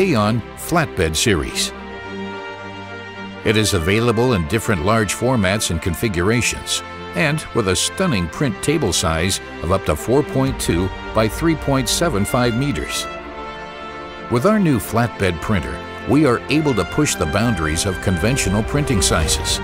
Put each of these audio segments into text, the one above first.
aeoon Flatbed Series. It is available in different large formats and configurations, and with a stunning print table size of up to 4.2 by 3.75 meters. With our new flatbed printer, we are able to push the boundaries of conventional printing sizes.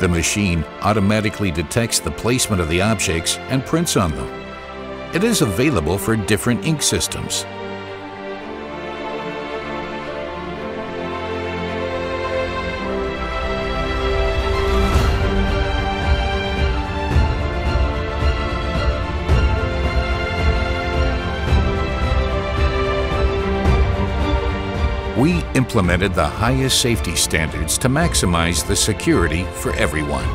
The machine automatically detects the placement of the objects and prints on them. It is available for different ink systems. We implemented the highest safety standards to maximize the security for everyone.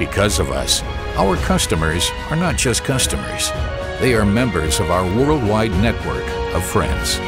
Because of us, our customers are not just customers. They are members of our worldwide network of friends.